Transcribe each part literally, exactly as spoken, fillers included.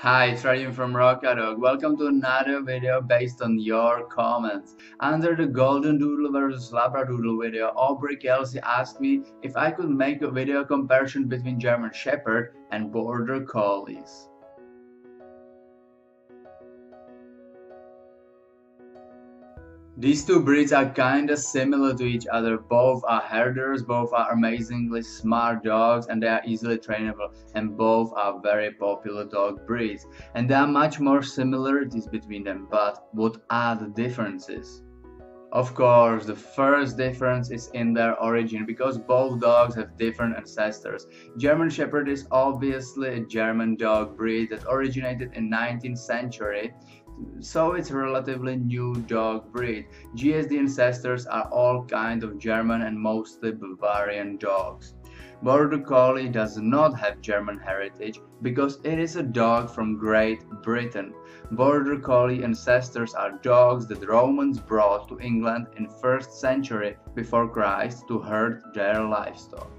Hi, it's Radium from Rockadog. Welcome to another video based on your comments. Under the Golden Doodle versus Labradoodle video, Aubrey Kelsey asked me if I could make a video comparison between German Shepherd and Border Collies. These two breeds are kinda similar to each other. Both are herders, both are amazingly smart dogs, and they are easily trainable, and both are very popular dog breeds. And there are much more similarities between them, but what are the differences? Of course, the first difference is in their origin, because both dogs have different ancestors. German Shepherd is obviously a German dog breed that originated in nineteenth century, so it's a relatively new dog breed. G S D ancestors are all kind of German and mostly Bavarian dogs. Border Collie does not have German heritage because it is a dog from Great Britain. Border Collie ancestors are dogs that Romans brought to England in first century before Christ to herd their livestock.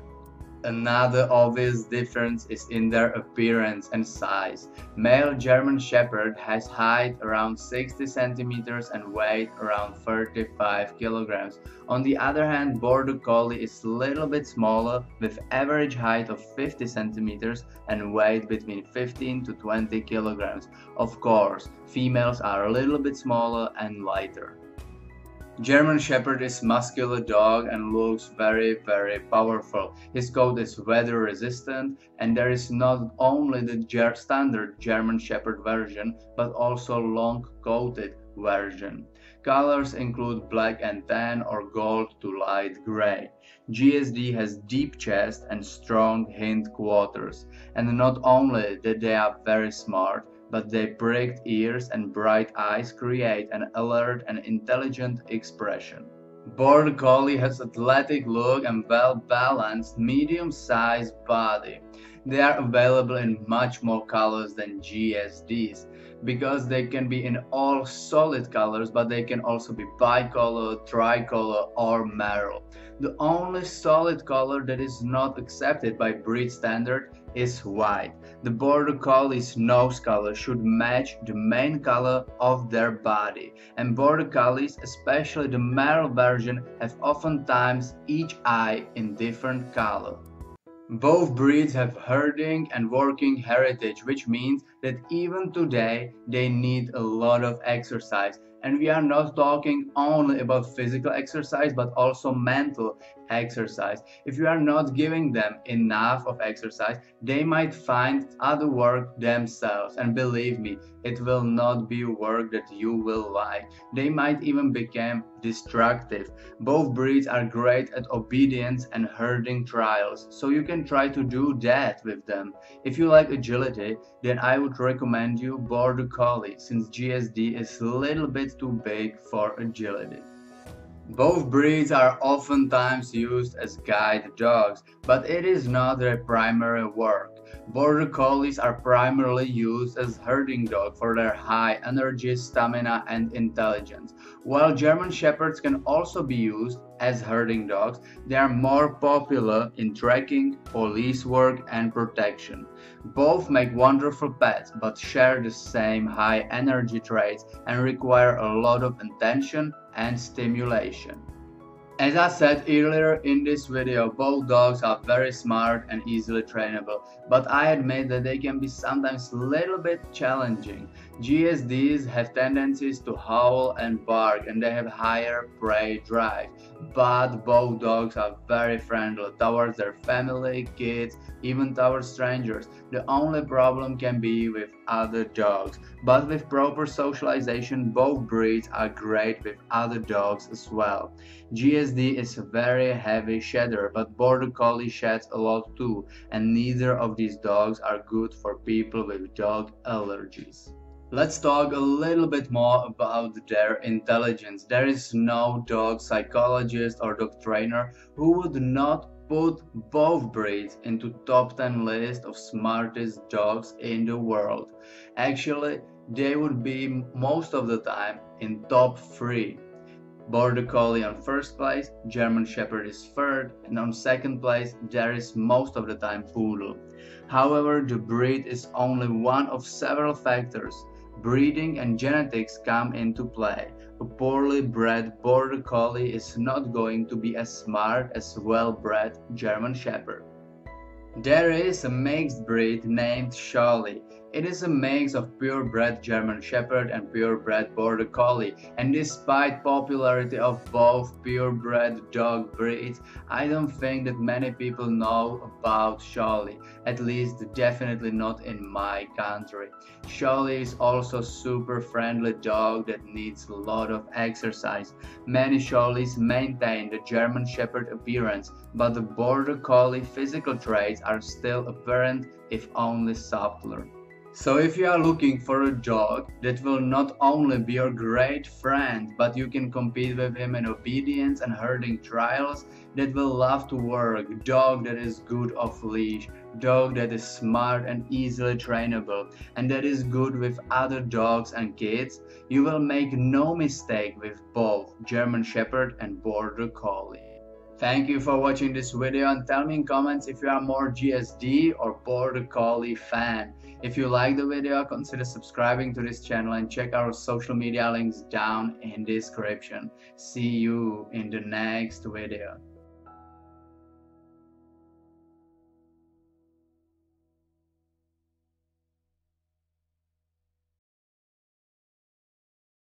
Another obvious difference is in their appearance and size. Male German Shepherd has height around sixty centimeters and weight around thirty-five kilograms. On the other hand, Border Collie is a little bit smaller, with average height of fifty centimeters and weight between fifteen to twenty kilograms. Of course, females are a little bit smaller and lighter. German Shepherd is a muscular dog and looks very, very powerful. His coat is weather resistant, and there is not only the ger standard German Shepherd version, but also long coated version. Colors include black and tan or gold to light gray. G S D has deep chest and strong hindquarters. And not only that they are very smart, but their pricked ears and bright eyes create an alert and intelligent expression. Border Collie has athletic look and well-balanced, medium-sized body. They are available in much more colors than G S Ds, because they can be in all solid colors, but they can also be bicolor, tricolor, or marrow. The only solid color that is not accepted by breed standard is white. The Border Collie's nose color should match the main color of their body, and Border Collies, especially the male version, have oftentimes each eye in different color. Both breeds have herding and working heritage, which means that even today they need a lot of exercise. And we are not talking only about physical exercise, but also mental exercise. If you are not giving them enough of exercise, they might find other work themselves. And believe me, it will not be work that you will like. They might even become destructive. Both breeds are great at obedience and herding trials, so you can try to do that with them. If you like agility, then I would recommend you Border Collie, since G S D is a little bit too big for agility. Both breeds are oftentimes used as guide dogs, but it is not their primary work. Border Collies are primarily used as herding dogs for their high energy, stamina, and intelligence. While German Shepherds can also be used as herding dogs, they are more popular in trekking, police work, and protection. Both make wonderful pets, but share the same high energy traits and require a lot of attention and stimulation. As I said earlier in this video, both dogs are very smart and easily trainable, but I admit that they can be sometimes a little bit challenging. G S Ds have tendencies to howl and bark, and they have higher prey drive, but both dogs are very friendly towards their family, kids, even towards strangers. The only problem can be with other dogs, but with proper socialization, both breeds are great with other dogs as well. G S D G S D is a very heavy shedder, but Border Collie sheds a lot too, and neither of these dogs are good for people with dog allergies. Let's talk a little bit more about their intelligence. There is no dog psychologist or dog trainer who would not put both breeds into top ten list of smartest dogs in the world. Actually, they would be most of the time in top three. Border Collie on first place, German Shepherd is third, and on second place there is most of the time Poodle. However, the breed is only one of several factors. Breeding and genetics come into play. A poorly bred Border Collie is not going to be as smart as a well-bred German Shepherd. There is a mixed breed named Sholly. It is a mix of purebred German Shepherd and purebred Border Collie, and despite popularity of both purebred dog breeds, I don't think that many people know about Sholly, at least definitely not in my country. Sholly is also a super friendly dog that needs a lot of exercise. Many Shollies maintain the German Shepherd appearance, but the Border Collie physical traits are still apparent, if only subtler. So if you are looking for a dog that will not only be your great friend, but you can compete with him in obedience and herding trials, that will love to work, dog that is good off leash, dog that is smart and easily trainable, and that is good with other dogs and kids, you will make no mistake with both German Shepherd and Border Collie. Thank you for watching this video, and tell me in comments if you are more G S D or Border Collie fan. If you like the video, consider subscribing to this channel and check our social media links down in the description. See you in the next video.